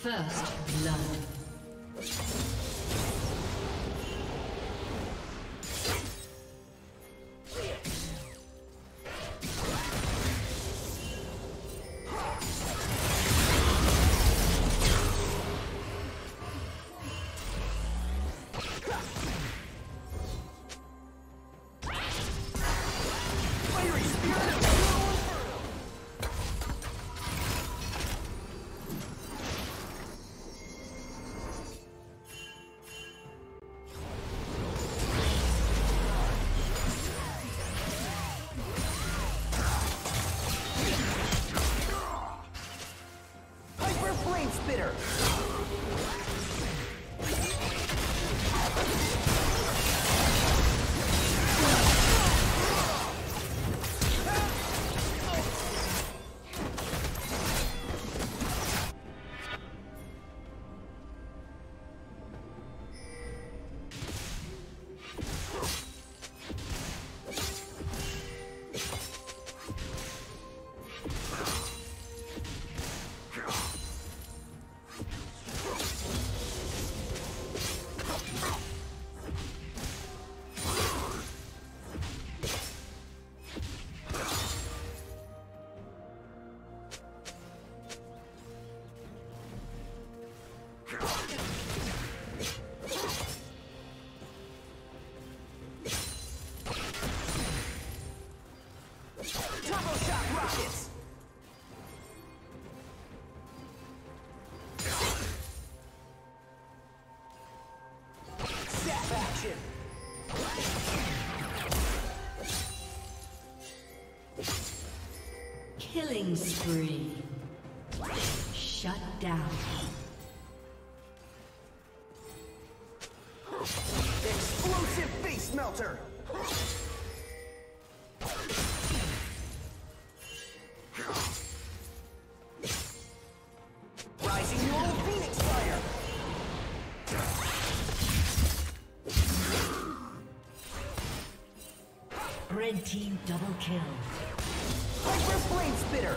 First blood. Killing spree. Shut down. Explosive face melter. Red team double kill. Hyper flame spitter.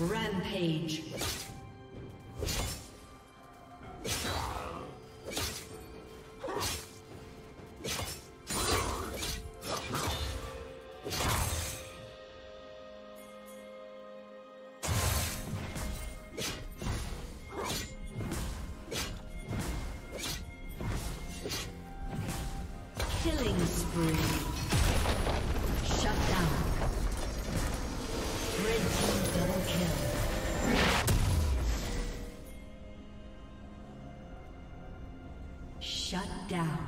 Rampage. Killing spree. Shut down. Red team double kill. Shut down.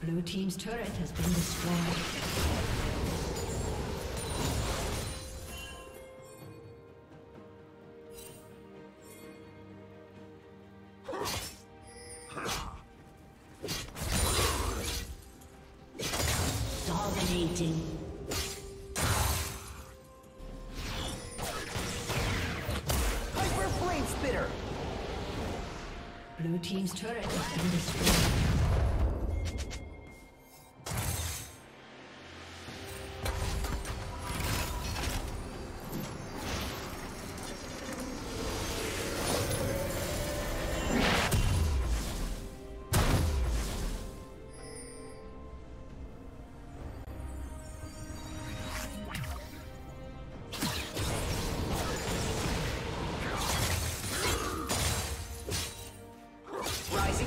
Blue team's turret has been destroyed. Blue team's turret has been destroyed.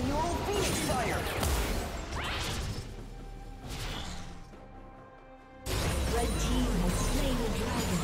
neural beast fire. Red team has slain the dragon.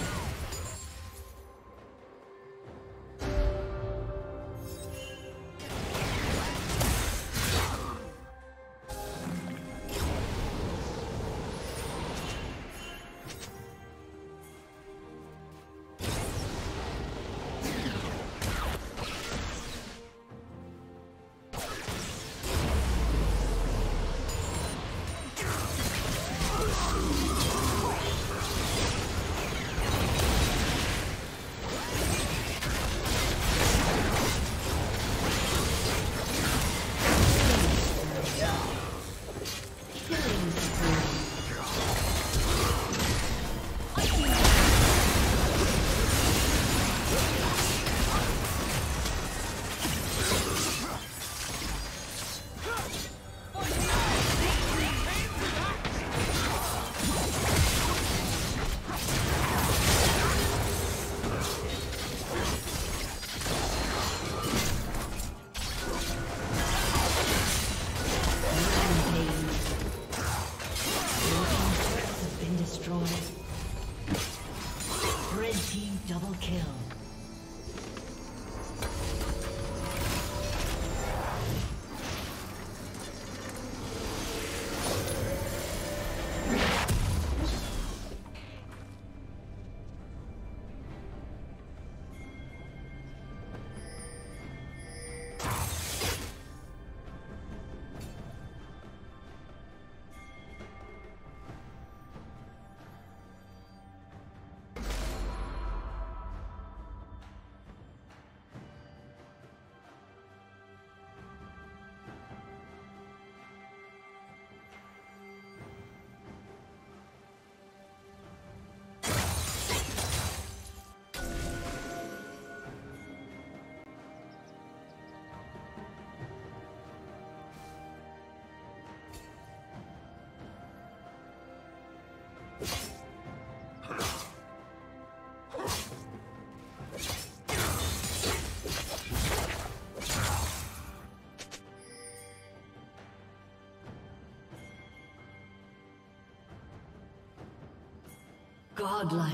Godlike.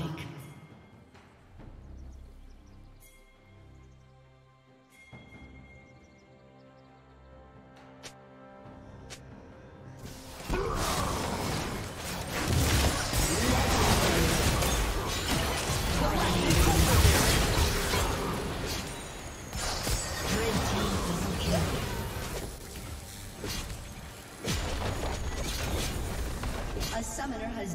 A summoner has